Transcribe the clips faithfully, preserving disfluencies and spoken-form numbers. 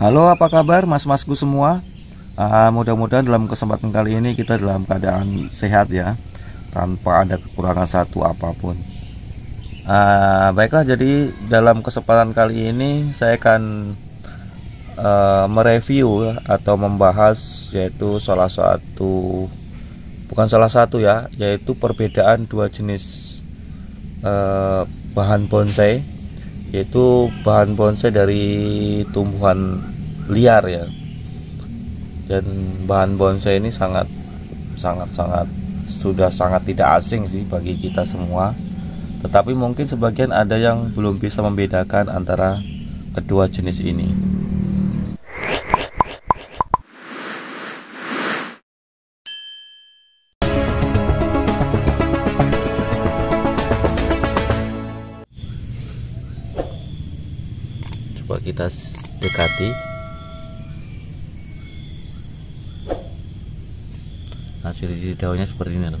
Halo, apa kabar mas-masku semua? Uh, mudah-mudahan dalam kesempatan kali ini kita dalam keadaan sehat ya, tanpa ada kekurangan satu apapun. uh, Baiklah, jadi dalam kesempatan kali ini saya akan uh, mereview atau membahas yaitu salah satu, bukan salah satu ya, yaitu perbedaan dua jenis uh, bahan bonsai, yaitu bahan bonsai dari tumbuhan liar ya. Dan bahan bonsai ini sangat sangat sangat sudah sangat tidak asing sih bagi kita semua, tetapi mungkin sebagian ada yang belum bisa membedakan antara kedua jenis ini. Coba kita dekati. Jadi daunnya seperti ini loh. Nah,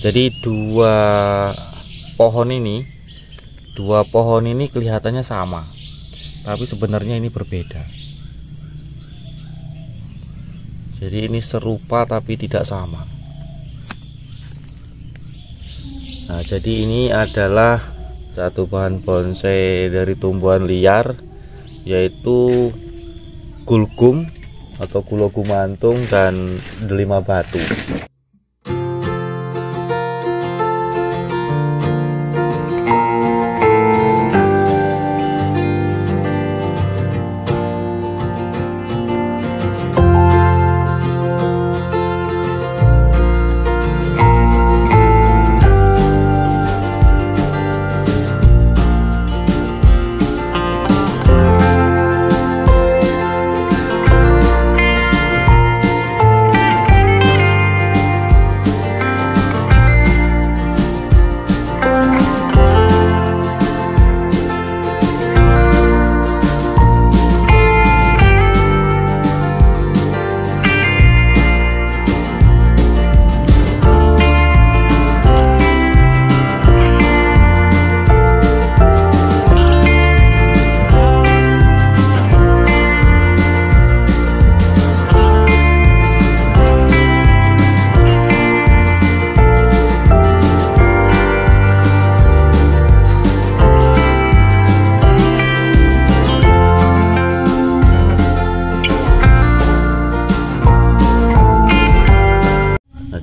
jadi dua pohon ini dua pohon ini kelihatannya sama, tapi sebenarnya ini berbeda. Jadi ini serupa tapi tidak sama. Nah, jadi ini adalah satu bahan bonsai dari tumbuhan liar, yaitu gulgum atau gulo gumantung dan delima batu.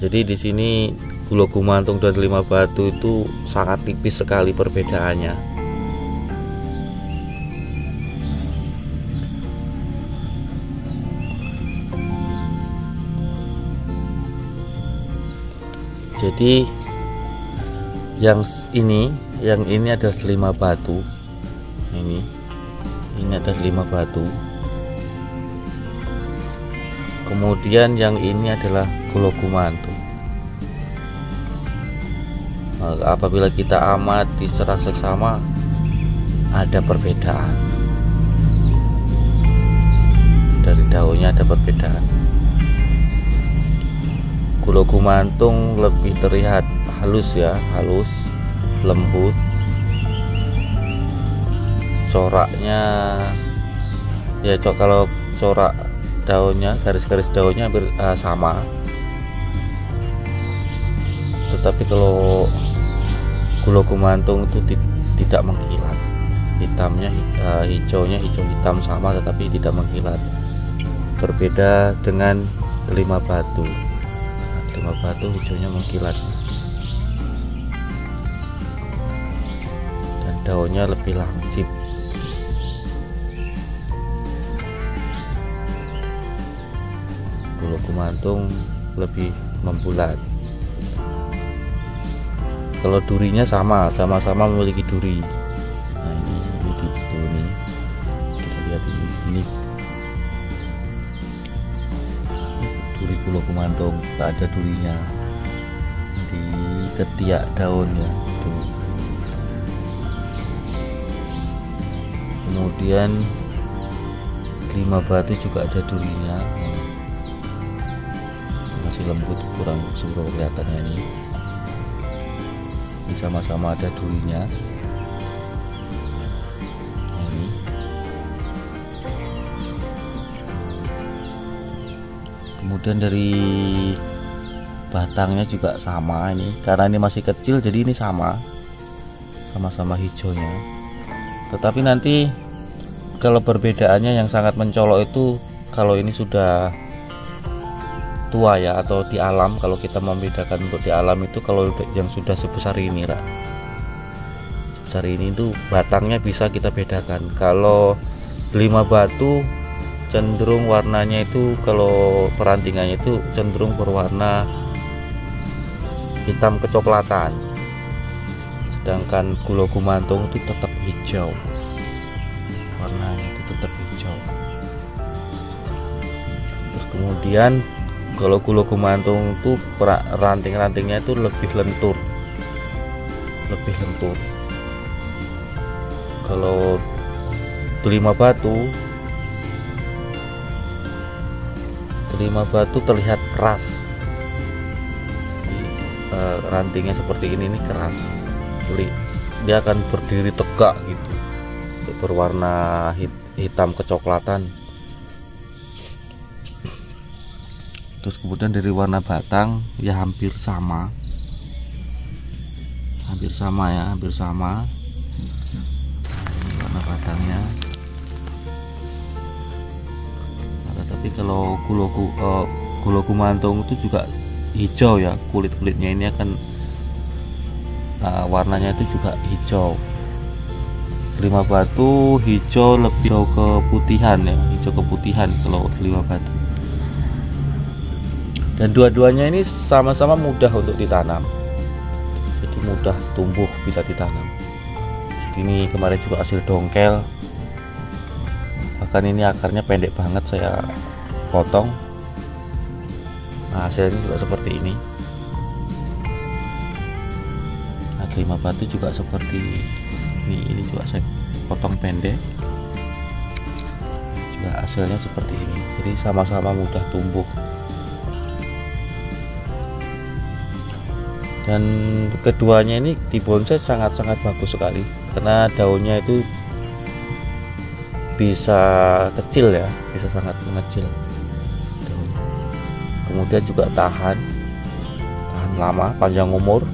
Jadi di sini gulo gumantung dan delima batu itu sangat tipis sekali perbedaannya. Jadi yang ini, yang ini adalah delima batu. Ini, ini adalah delima batu. Kemudian yang ini adalah gulo gumantung. Apabila kita amati secara seksama, ada perbedaan. Dari daunnya ada perbedaan. Gulo gumantung lebih terlihat halus ya, halus, lembut. Coraknya ya, cok, kalau corak daunnya, garis-garis daunnya hampir uh, sama. Tetapi kalau gulo gumantung itu tidak mengkilat, hitamnya uh, hijaunya hijau hitam sama, tetapi tidak mengkilat. Berbeda dengan delima batu. Nah, delima batu hijaunya mengkilat dan daunnya lebih lancip. Gulo gumantung lebih membulat. Kalau durinya sama, sama-sama memiliki duri. Nah, ini ini di situ nih. Kita lihat ini, ini. Duri gulo gumantung, tak ada durinya. Di ketiak daunnya tuh. Kemudian delima batu juga ada durinya. masih lembut, kurang subur kelihatannya. Ini ini sama-sama ada durinya. Ini kemudian dari batangnya juga sama, ini karena ini masih kecil jadi ini sama, sama-sama hijaunya. Tetapi nanti kalau perbedaannya yang sangat mencolok itu kalau ini sudah tua ya, atau di alam. Kalau kita membedakan untuk di alam itu kalau yang sudah sebesar ini lah, sebesar ini itu batangnya bisa kita bedakan. Kalau Delima Batu cenderung warnanya itu, kalau perantingannya itu cenderung berwarna hitam kecoklatan, sedangkan Gulo Gumantung itu tetap hijau, warnanya itu tetap hijau. Terus kemudian kalau Gulo Gumantung itu ranting-rantingnya itu lebih lentur, lebih lentur. Kalau Delima Batu, Delima Batu terlihat keras. Uh, rantingnya seperti ini, ini keras. Jadi dia akan berdiri tegak gitu, berwarna hitam kecoklatan. Terus kemudian dari warna batang ya hampir sama, hampir sama ya, hampir sama warna batangnya. Tapi kalau Gulo uh, Gulo Gumantung itu juga hijau ya, kulit-kulitnya ini akan uh, warnanya itu juga hijau. Delima Batu hijau lebih hijau keputihan ya, hijau keputihan kalau Delima Batu. Dan dua-duanya ini sama-sama mudah untuk ditanam, jadi mudah tumbuh bila ditanam. Jadi ini kemarin juga hasil dongkel. Bahkan ini akarnya pendek banget, saya potong. Nah, hasilnya juga seperti ini. Nah, Delima Batu juga seperti ini, ini juga saya potong pendek. Juga hasilnya seperti ini. Jadi sama-sama mudah tumbuh. Dan keduanya ini di bonsai sangat-sangat bagus sekali karena daunnya itu bisa kecil ya, bisa sangat mengecil. Kemudian juga tahan, tahan lama, panjang umur.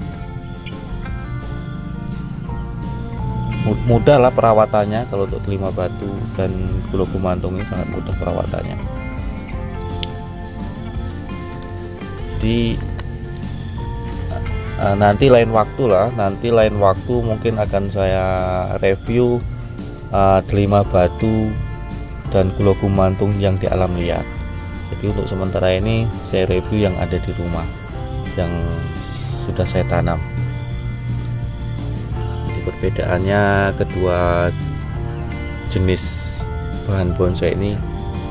Mudah lah perawatannya kalau untuk Delima Batu dan Gulo Gumantung ini sangat mudah perawatannya. Jadi nanti lain waktu lah, nanti lain waktu mungkin akan saya review Uh, Delima Batu dan Gulo Gumantung yang di alam liar. Jadi untuk sementara ini saya review yang ada di rumah yang sudah saya tanam. Jadi perbedaannya kedua jenis bahan bonsai ini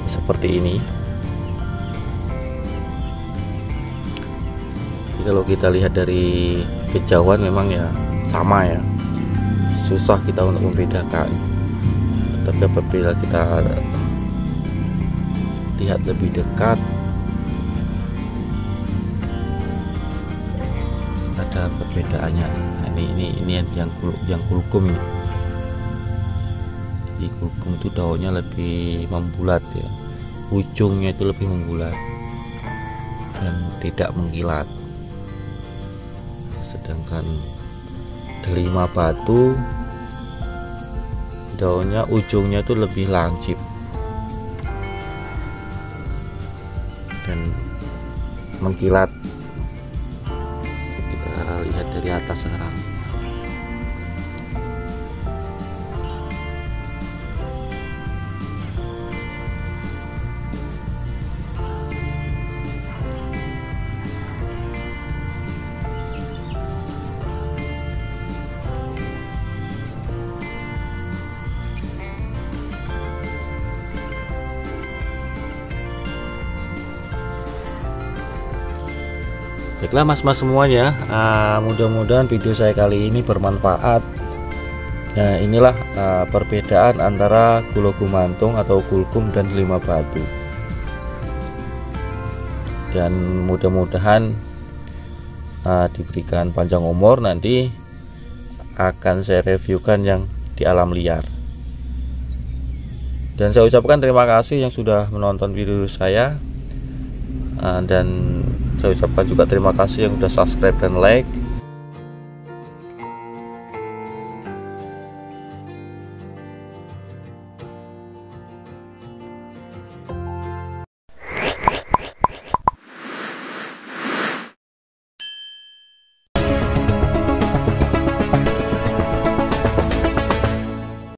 seperti ini. Jadi kalau kita lihat dari kejauhan memang ya sama ya, susah kita untuk membedakan. Tapi apabila kita lihat lebih dekat, ada perbedaannya. Nah, ini ini ini yang yang gulgum ini. Di gulgum itu daunnya lebih membulat ya, ujungnya itu lebih membulat dan tidak mengkilat. Sedangkan Delima Batu daunnya ujungnya itu lebih lancip dan mengkilat. Kita lihat dari atas sekarang. Baiklah mas-mas semuanya, uh, mudah-mudahan video saya kali ini bermanfaat. Nah, inilah uh, perbedaan antara Gulo Gumantung atau gulgum dan Delima Batu. dan mudah-mudahan uh, diberikan panjang umur. Nanti akan saya reviewkan yang di alam liar. Dan saya ucapkan terima kasih yang sudah menonton video saya, uh, dan saya ucapkan juga terima kasih yang sudah subscribe dan like.